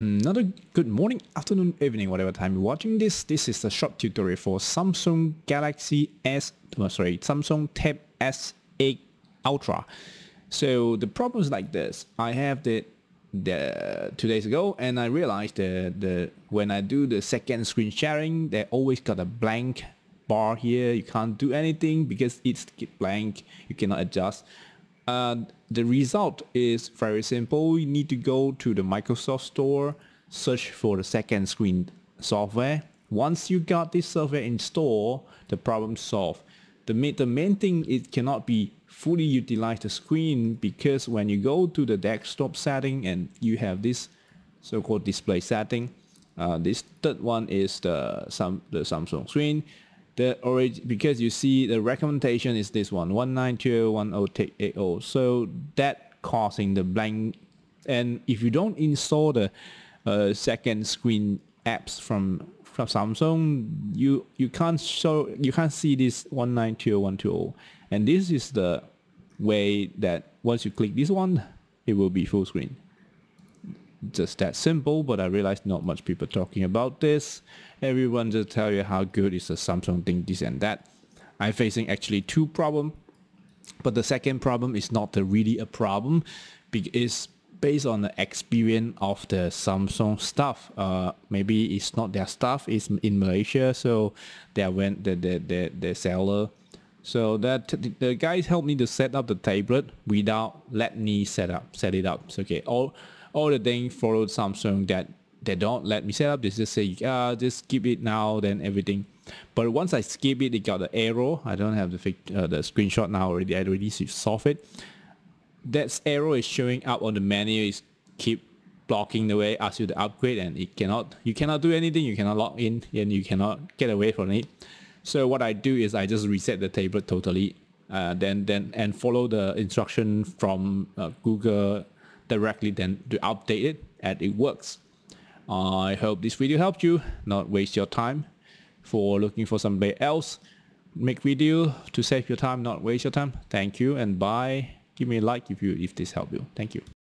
Another good morning, afternoon, evening, whatever time you're watching this. This is a short tutorial for Samsung Galaxy S, Samsung Tab S8 Ultra. So the problem is like this. I have the 2 days ago, and I realized the when I do the second screen sharing, they always got a blank bar here. You can't do anything because it's blank. You cannot adjust. The result is very simple. You need to go to the Microsoft Store, search for the second screen software. Once you got this software installed, the problem solved. The main thing is it cannot be fully utilized the screen, because when you go to the desktop setting and you have this so-called display setting, this third one is the Samsung screen. Because you see the recommendation is this one, 192.10.80, so that causing the blank. And if you don't install the second screen apps from Samsung, you can't show, you can't see this 192.120. And this is the way that once you click this one, it will be full screen. Just that simple, but I realized not much people talking about this. Everyone just tell you how good is the Samsung thing, this and that. I'm facing actually two problems, but the second problem is not really a problem, because it's based on the experience of the Samsung staff. Maybe it's not their staff, it's in Malaysia, so they went the seller. So that the guys helped me to set up the tablet without let me set it up. So okay, all the things followed Samsung that they don't let me set up. They just say, just skip it now, then everything. But once I skip it, it got the error. I don't have the screenshot now already. I already solved it. That error is showing up on the menu. Is keep blocking the way, asks you to upgrade, and it cannot. You cannot do anything. You cannot log in, and you cannot get away from it. So what I do is I just reset the tablet totally, and follow the instruction from Google directly then to update it, and it works. I hope this video helped you, not waste your time for looking for somebody else. Make video to save your time, not waste your time. Thank you and bye. Give me a like if this helped you. Thank you.